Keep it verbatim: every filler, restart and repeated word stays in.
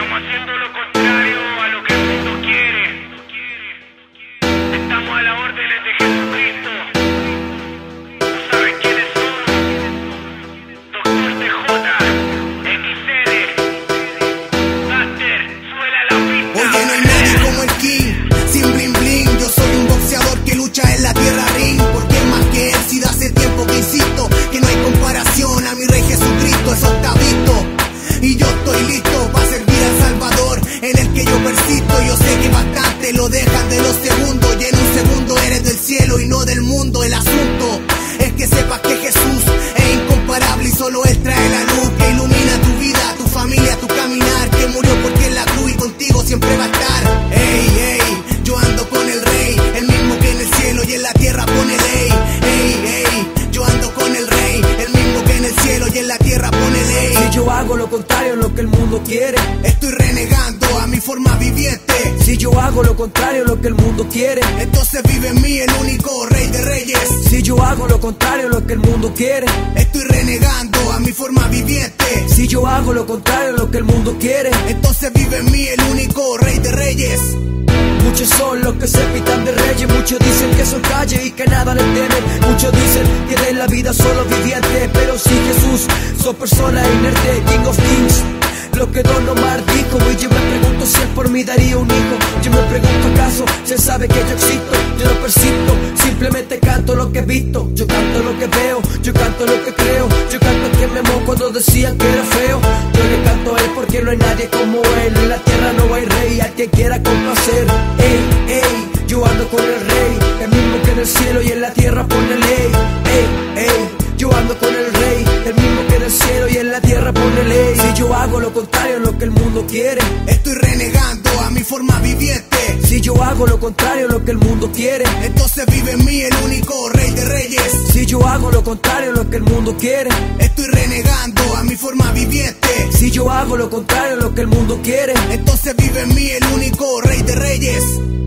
Estamos haciendo lo contrario a lo que el mundo quiere. Estamos a las órdenes de Jesucristo. ¿No saben quiénes somos? Doctor T J, M C D, Master, suela la pista. Oye, no hay nadie como el King, sin bling bling. Yo soy un boxeador que lucha en la tierra ring. Porque es más que él, si da hace tiempo que insisto que no hay comparación a mi Rey Jesucristo. Eso está visto. Y yo estoy listo para servir al Salvador, en el que yo persisto. Yo sé que bastante lo dejan de los segundos, y en un segundo eres del cielo y no del mundo. El asunto es que sepas que Jesús es incomparable, y solo Él trae la luz que ilumina tu vida, tu familia, tu caminar, que murió porque en la cruz y contigo siempre va a estar. Ey, ey, yo ando con el Rey, el mismo que en el cielo y en la tierra pone ley. Ey, ey, yo ando con el Rey, el mismo que en el cielo y en la tierra pone ley. Si yo hago lo contrario a lo que el mundo quiere, estoy renegando a mi forma viviente. Si yo hago lo contrario a lo que el mundo quiere, entonces vive en mí el único Rey de Reyes. Si yo hago lo contrario a lo que el mundo quiere, estoy renegando a mi forma viviente. Si yo hago lo contrario a lo que el mundo quiere, entonces vive en mí el único Rey de Reyes. Muchos son los que se pitan de reyes, muchos dicen que son calle y que nada les temen. Muchos dicen que de la vida solo vivientes, pero si Jesús, son personas inertes, King of Kings. Lo que Don Omar dijo, y yo me pregunto si él por mí daría un hijo. Yo me pregunto acaso, si él sabe que yo existo. Yo no persisto, simplemente canto lo que he visto. Yo canto lo que veo, yo canto lo que creo. Yo canto que me mojo cuando decían que era feo. Yo le canto a él porque no hay nadie como él. En la tierra no hay rey al que quiera complacer. Ey, ey, yo ando con el Rey, el mismo que en el cielo y en la tierra pone ley. Ey, ey, yo ando con el Rey, el mismo que en el cielo y en la tierra pone ley. Si yo hago lo contrario a lo que el mundo quiere, estoy renegando a mi forma viviente. Si yo hago lo contrario a lo que el mundo quiere, entonces vive en mí el único Rey de Reyes. Si yo hago lo contrario a lo que el mundo quiere, estoy renegando a mi forma viviente. Si yo hago lo contrario a lo que el mundo quiere, entonces vive en mí el único Rey de Reyes.